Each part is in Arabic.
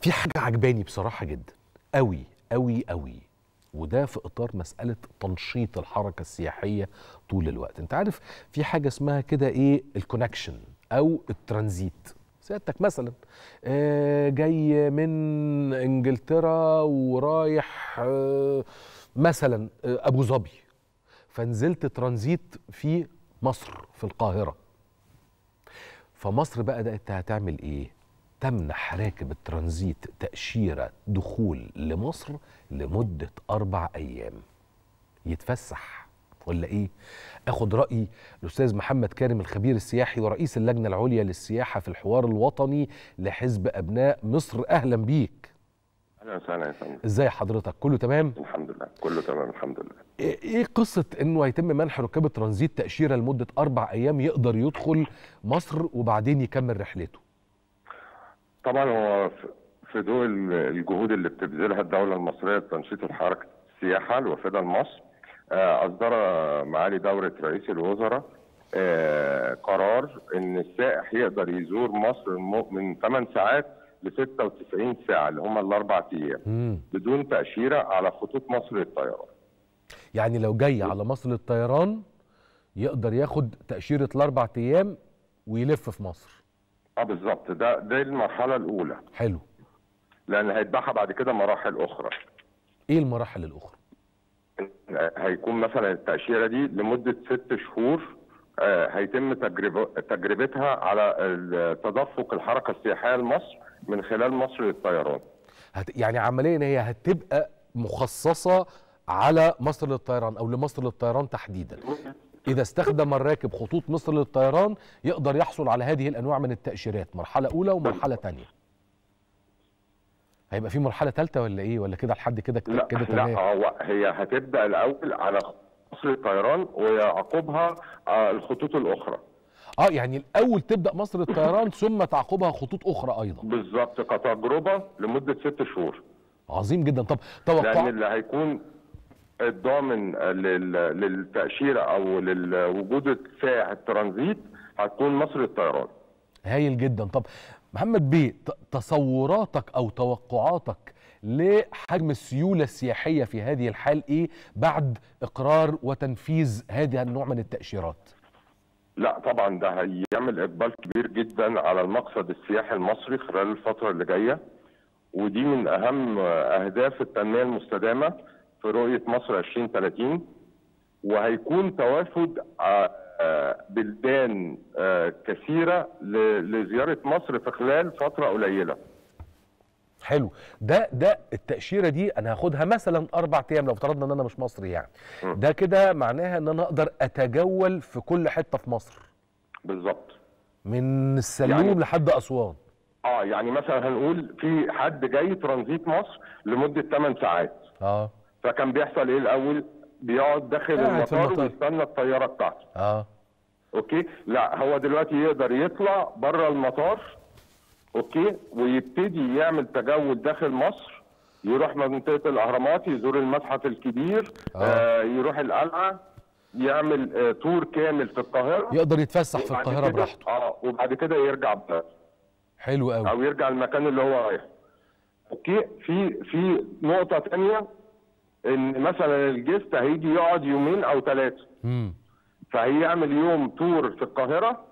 في حاجة عجباني بصراحة جدا قوي قوي قوي، وده في إطار مسألة تنشيط الحركة السياحية طول الوقت. أنت عارف في حاجة اسمها كده إيه الكونكشن أو الترانزيت. سيادتك مثلا جاي من إنجلترا ورايح مثلا أبو ظبي، فنزلت ترانزيت في مصر في القاهرة، فمصر بقى ده هتعمل إيه؟ تمنح راكب الترانزيت تأشيرة دخول لمصر لمدة 4 أيام يتفسح ولا إيه؟ آخد رأي الأستاذ محمد كارم الخبير السياحي ورئيس اللجنة العليا للسياحة في الحوار الوطني لحزب أبناء مصر. أهلا بيك. أهلا وسهلا يا فندم. إزاي حضرتك؟ كله تمام؟ الحمد لله كله تمام الحمد لله. إيه قصة إنه هيتم منح ركاب الترانزيت تأشيرة لمدة 4 أيام يقدر يدخل مصر وبعدين يكمل رحلته؟ طبعا هو في ضوء الجهود اللي بتبذلها الدوله المصريه لتنشيط الحركه السياحه الوافده لمصر، اصدر معالي دوره رئيس الوزراء قرار ان السائح يقدر يزور مصر من 8 ساعات ل 96 ساعه اللي هم ال4 ايام بدون تاشيره على خطوط مصر للطيران. يعني لو جاي على مصر للطيران يقدر ياخد تاشيره ال4 ايام ويلف في مصر. بالظبط، ده المرحله الاولى. حلو، لان هيتباعها بعد كده مراحل اخرى. ايه المراحل الاخرى؟ هيكون مثلا التاشيره دي لمده 6 شهور، هيتم تجربتها على تدفق الحركه السياحيه لمصر من خلال مصر للطيران. يعني عمليا هي هتبقى مخصصه على مصر للطيران او لمصر للطيران تحديدا. إذا استخدم الراكب خطوط مصر للطيران يقدر يحصل على هذه الأنواع من التأشيرات، مرحلة أولى ومرحلة تانية. هيبقى في مرحلة تالتة ولا إيه؟ ولا كده لحد كده كده تمام؟ لا، هو هي هتبدأ الأول على مصر للطيران ويعقبها الخطوط الأخرى. يعني الأول تبدأ مصر للطيران ثم تعقبها خطوط أخرى أيضا. بالظبط، كتجربة لمدة 6 شهور. عظيم جدا. طب توقع لأن اللي هيكون الضامن للتأشيرة أو لوجود سائح الترانزيت هتكون مصر للطيران. هايل جدا. طب محمد بيه، تصوراتك أو توقعاتك لحجم السيولة السياحية في هذه الحال إيه بعد إقرار وتنفيذ هذا النوع من التأشيرات؟ لا طبعا ده هيعمل إقبال كبير جدا على المقصد السياحي المصري خلال الفترة اللي جاية، ودي من أهم أهداف التنمية المستدامة في رؤية مصر 2030. وهيكون توافد بلدان كثيرة لزيارة مصر في خلال فترة قليلة. حلو، ده التأشيرة دي أنا هاخدها مثلا 4 أيام لو افترضنا إن أنا مش مصري، يعني ده كده معناها إن أنا أقدر أتجول في كل حتة في مصر. بالظبط، من السلوم يعني لحد أسوان. يعني مثلا هنقول في حد جاي ترانزيت مصر لمدة 8 ساعات. فكان بيحصل ايه الاول؟ بيقعد داخل المطار ويستنى الطياره بتاعته. اوكي، لا هو دلوقتي يقدر يطلع بره المطار، اوكي، ويبتدي يعمل تجول داخل مصر، يروح منطقه الاهرامات، يزور المتحف الكبير، يروح القلعه، يعمل تور كامل في القاهره، يقدر يتفسح في القاهره براحته. وبعد كده يرجع بقى. حلو قوي. او يرجع المكان اللي هو رايحه. اوكي، في نقطه ثانيه ان مثلا الجست هيجي يقعد 2 أو 3 يوم، فهيعمل يوم تور في القاهره،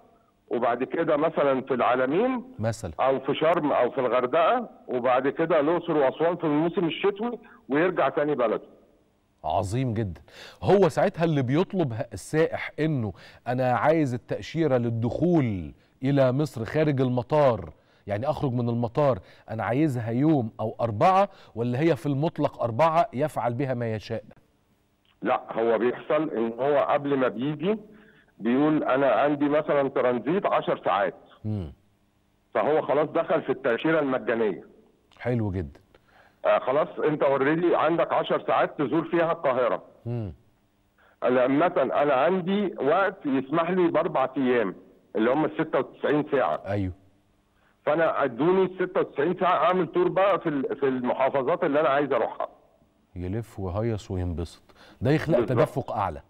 وبعد كده مثلا في العلمين مثلا او في شرم او في الغردقه، وبعد كده الاقصر واسوان في الموسم الشتوي، ويرجع تاني بلده. عظيم جدا. هو ساعتها اللي بيطلب السائح انه انا عايز التاشيره للدخول الى مصر خارج المطار، يعني أخرج من المطار، أنا عايزها يوم أو 4، ولا هي في المطلق 4 يفعل بها ما يشاء؟ لا، هو بيحصل إن هو قبل ما بيجي بيقول أنا عندي مثلا ترانزيت 10 ساعات، فهو خلاص دخل في التأشيرة المجانية. حلو جدا. خلاص أنت أوريدي عندك 10 ساعات تزور فيها القاهرة. مثلا أنا عندي وقت يسمح لي ب4 أيام اللي هم 96 ساعة. أيوه، فانا ادوني 96 ساعه اعمل تور بقى في المحافظات اللي انا عايز اروحها، يلف ويهيص وينبسط. ده يخلق تدفق اعلى.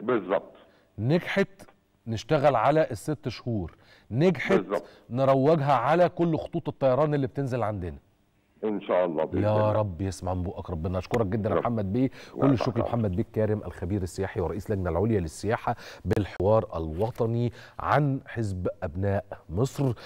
بالظبط. نجحت نشتغل على ال6 شهور، نجحت نروجها على كل خطوط الطيران اللي بتنزل عندنا. ان شاء الله بإذن الله. يا رب يسمع من بقك ربنا. اشكرك جدا يا محمد بيه، كل الشكر لمحمد بيه كارم الخبير السياحي ورئيس اللجنه العليا للسياحه بالحوار الوطني عن حزب ابناء مصر.